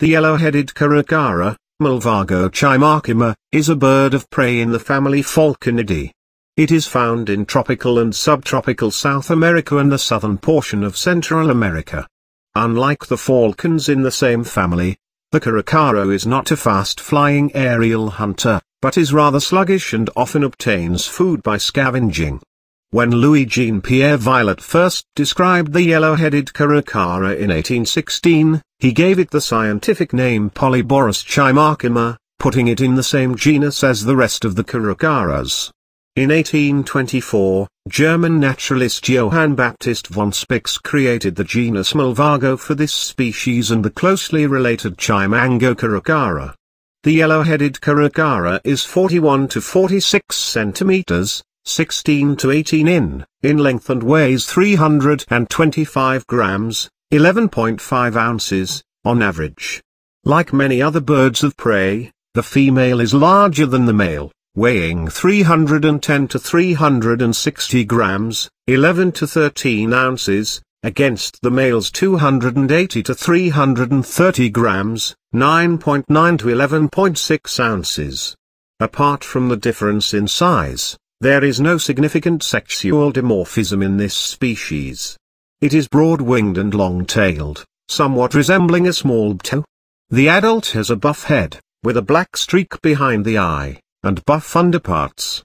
The yellow-headed Caracara, Milvago chimarchima, is a bird of prey in the family Falconidae. It is found in tropical and subtropical South America and the southern portion of Central America. Unlike the falcons in the same family, the Caracara is not a fast-flying aerial hunter, but is rather sluggish and often obtains food by scavenging. When Louis-Jean Pierre-Violet first described the yellow-headed Caracara in 1816, he gave it the scientific name Polyborus chimarchima, putting it in the same genus as the rest of the Caracaras. In 1824, German naturalist Johann Baptist von Spix created the genus Milvago for this species and the closely related Chimango Caracara. The yellow-headed Caracara is 41 to 46 centimeters, 16 to 18 in length and weighs 325 grams, 11.5 ounces, on average. Like many other birds of prey, the female is larger than the male, weighing 310 to 360 grams, 11 to 13 ounces, against the male's 280 to 330 grams, 9.9 to 11.6 ounces. Apart from the difference in size, there is no significant sexual dimorphism in this species. It is broad-winged and long-tailed, somewhat resembling a small pteau. The adult has a buff head, with a black streak behind the eye, and buff underparts.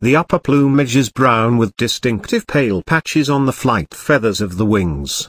The upper plumage is brown with distinctive pale patches on the flight feathers of the wings.